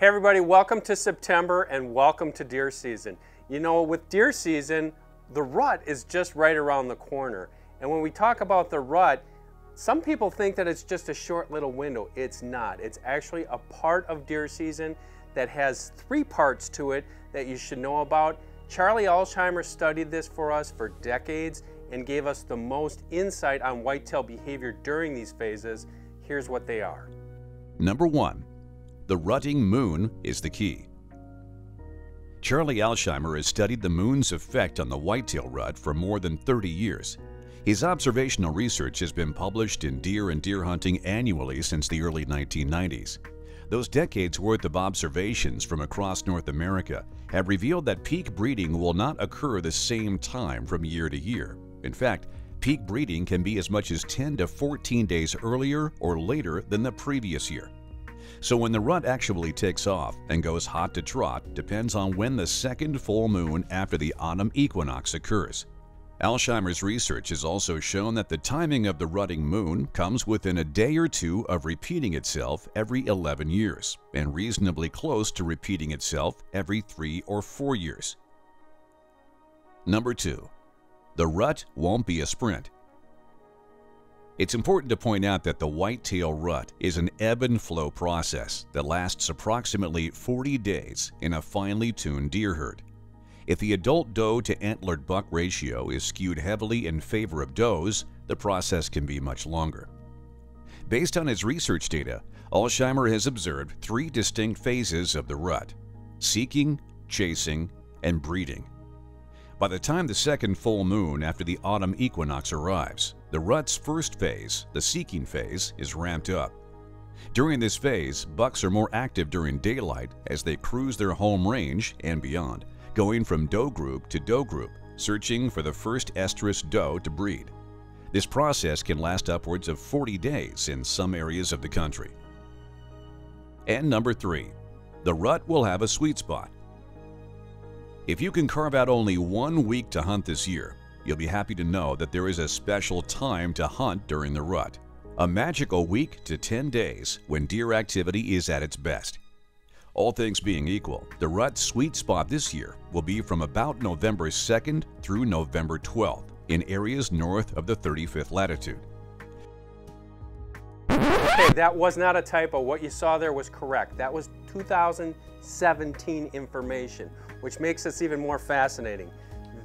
Hey everybody, welcome to September and welcome to deer season. You know, with deer season, the rut is just right around the corner. And when we talk about the rut, some people think that it's just a short little window. It's not. It's actually a part of deer season that has three parts to it that you should know about. Charlie Alsheimer studied this for us for decades and gave us the most insight on whitetail behavior during these phases. Here's what they are. Number one. The rutting moon is the key. Charlie Alsheimer has studied the moon's effect on the whitetail rut for more than 30 years. His observational research has been published in Deer and Deer Hunting annually since the early 1990s. Those decades worth of observations from across North America have revealed that peak breeding will not occur the same time from year to year. In fact, peak breeding can be as much as 10 to 14 days earlier or later than the previous year. So when the rut actually takes off and goes hot to trot depends on when the second full moon after the autumn equinox occurs. Alsheimer's research has also shown that the timing of the rutting moon comes within a day or two of repeating itself every 11 years and reasonably close to repeating itself every 3 or 4 years. Number two, the rut won't be a sprint. It's important to point out that the whitetail rut is an ebb and flow process that lasts approximately 40 days in a finely tuned deer herd. If the adult doe to antlered buck ratio is skewed heavily in favor of does, the process can be much longer. Based on his research data, Alsheimer has observed three distinct phases of the rut: seeking, chasing, and breeding. By the time the second full moon after the autumn equinox arrives, the rut's first phase, the seeking phase, is ramped up. During this phase, bucks are more active during daylight as they cruise their home range and beyond, going from doe group, searching for the first estrus doe to breed. This process can last upwards of 40 days in some areas of the country. And number three, the rut will have a sweet spot. If you can carve out only 1 week to hunt this year, you'll be happy to know that there is a special time to hunt during the rut, a magical week to 10 days when deer activity is at its best. All things being equal, the rut sweet spot this year will be from about November 2nd through November 12th in areas north of the 35th latitude. Okay, that was not a typo. What you saw there was correct. That was 2017 information, which makes this even more fascinating.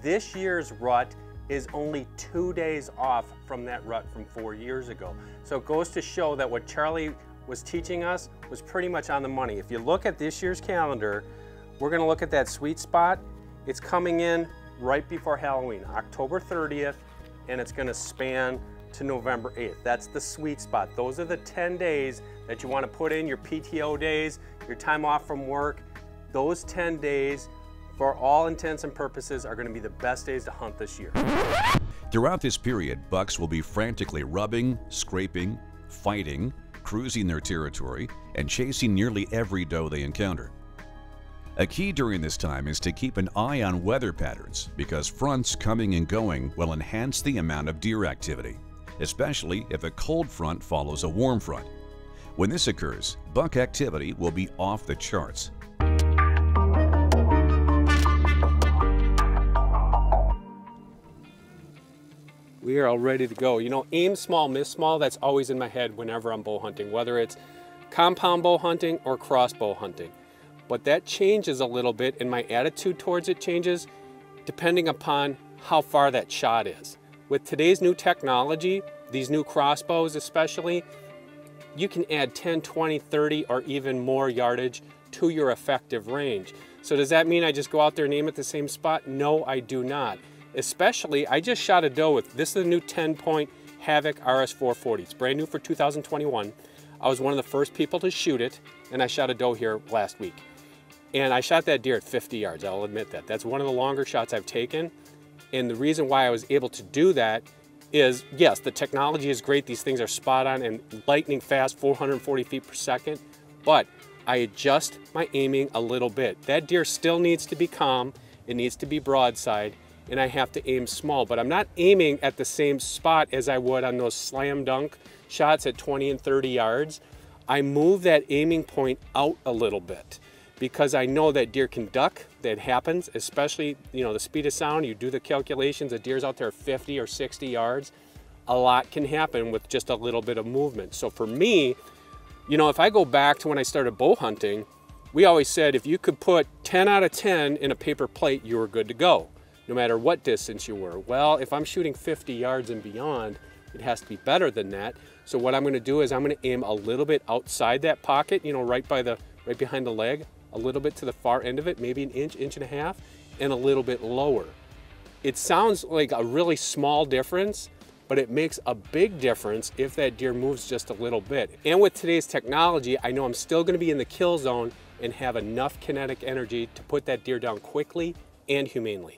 This year's rut is only 2 days off from that rut from 4 years ago. So it goes to show that what Charlie was teaching us was pretty much on the money. If you look at this year's calendar, we're going to look at that sweet spot. It's coming in right before Halloween, October 30th, and it's going to span to November 8th. That's the sweet spot. Those are the 10 days that you want to put in your PTO days, your time off from work. Those 10 days, for all intents and purposes, are going to be the best days to hunt this year. Throughout this period, bucks will be frantically rubbing, scraping, fighting, cruising their territory, and chasing nearly every doe they encounter. A key during this time is to keep an eye on weather patterns because fronts coming and going will enhance the amount of deer activity, especially if a cold front follows a warm front. When this occurs, buck activity will be off the charts. We are all ready to go. You know, aim small, miss small, that's always in my head whenever I'm bow hunting, whether it's compound bow hunting or crossbow hunting. But that changes a little bit, and my attitude towards it changes depending upon how far that shot is. With today's new technology, these new crossbows especially, you can add 10, 20, 30, or even more yardage to your effective range. So does that mean I just go out there and aim at the same spot? No, I do not. Especially, I just shot a doe with, this is the new 10-point Havoc RS440. It's brand new for 2021. I was one of the first people to shoot it, and I shot a doe here last week. And I shot that deer at 50 yards, I'll admit that. That's one of the longer shots I've taken. And the reason why I was able to do that is, yes, the technology is great. These things are spot on and lightning fast, 440 feet per second, but I adjust my aiming a little bit. That deer still needs to be calm. It needs to be broadside, and I have to aim small, but I'm not aiming at the same spot as I would on those slam dunk shots at 20 and 30 yards. I move that aiming point out a little bit. because I know that deer can duck. That happens, especially, you know, the speed of sound. You do the calculations, the deer's out there 50 or 60 yards. A lot can happen with just a little bit of movement. So for me, you know, if I go back to when I started bow hunting, we always said if you could put 10 out of 10 in a paper plate, you were good to go, no matter what distance you were. Well, if I'm shooting 50 yards and beyond, it has to be better than that. So what I'm gonna do is I'm gonna aim a little bit outside that pocket, you know, right behind the leg, a little bit to the far end of it, maybe an inch, inch and a half, and a little bit lower. It sounds like a really small difference, but it makes a big difference if that deer moves just a little bit. And with today's technology, I know I'm still gonna be in the kill zone and have enough kinetic energy to put that deer down quickly and humanely.